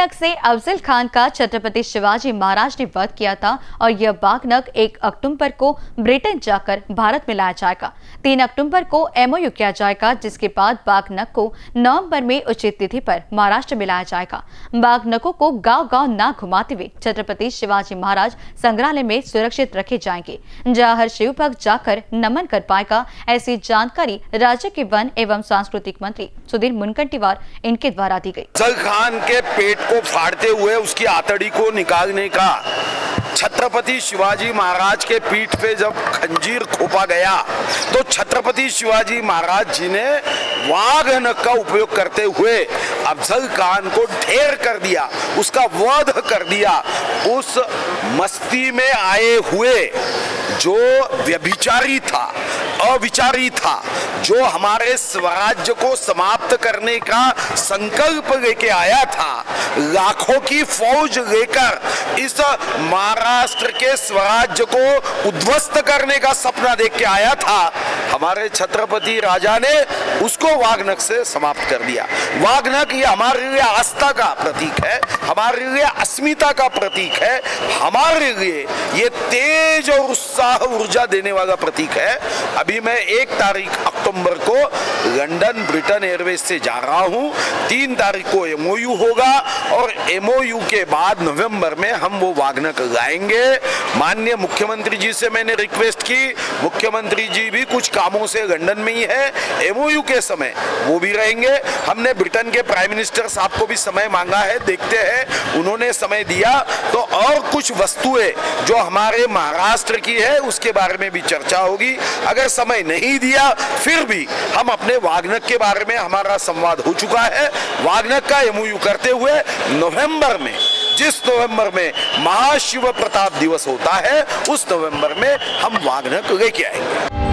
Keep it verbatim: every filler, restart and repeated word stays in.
बाघनख से अफजल खान का छत्रपति शिवाजी महाराज ने वध किया था और यह बाघनख एक अक्टूबर को ब्रिटेन जाकर भारत में लाया जाएगा। तीन अक्टूबर को एमओयू किया जाएगा, जिसके बाद बाघनख को नवंबर में उचित तिथि पर महाराष्ट्र में लाया जाएगा। बाघनखों को गाँव गाँव न घुमाते हुए छत्रपति शिवाजी महाराज संग्रहालय में सुरक्षित रखे जाएंगे, जहाँ हर शिव भक्त जाकर नमन कर पाएगा। ऐसी जानकारी राज्य के वन एवं सांस्कृतिक मंत्री सुधीर मुनकंटीवार इनके द्वारा दी गई। अफजल खान के पेट को फाड़ते हुए उसकी आतड़ी को निकालने का छत्रपति शिवाजी महाराज के पीठ पे जब खंजीर खोपा गया तो छत्रपति शिवाजी महाराज जी ने बाघनख का उपयोग करते हुए अफजल खान को ढेर कर दिया, उसका वध कर दिया। उस मस्ती में आए हुए जो व्यभिचारी था, अविचारी था, जो हमारे स्वराज्य को समाप्त करने का संकल्प लेके आया था, लाखों की फौज लेकर इस महाराष्ट्र के स्वराज्य को उद्ध्वस्त करने का सपना देख के आया था, हमारे छत्रपति राजा ने उसको बाघनख से समाप्त कर दिया। बाघनख ये हमारे लिए आस्था का प्रतीक है, हमारे लिए अस्मिता का प्रतीक है, हमारे लिए ये तेज और उत्साह ऊर्जा देने वाला प्रतीक है। अभी मैं एक तारीख अक्टूबर को लंदन ब्रिटेन एयरवेज से जा रहा हूँ, तीन तारीख को एमओयू होगा और एमओयू के बाद नवंबर में हम वो बाघनख लाएंगे। माननीय मुख्यमंत्री जी से मैंने रिक्वेस्ट की, मुख्यमंत्री जी भी कुछ कामों से लंदन में ही है, एमओयू के समय वो भी रहेंगे। हमने ब्रिटेन के प्राइम मिनिस्टर साहब को भी समय मांगा है, देखते हैं उन्होंने समय दिया तो और कुछ वस्तुएं जो हमारे महाराष्ट्र की है उसके बारे में भी चर्चा होगी। अगर समय नहीं दिया फिर भी हम अपने बाघनख के बारे में हमारा संवाद हो चुका है। बाघनख का एमओयू करते हुए नवंबर में, जिस नवंबर में महाशिव प्रताप दिवस होता है, उस नवंबर में हम बाघनख लेके आएंगे।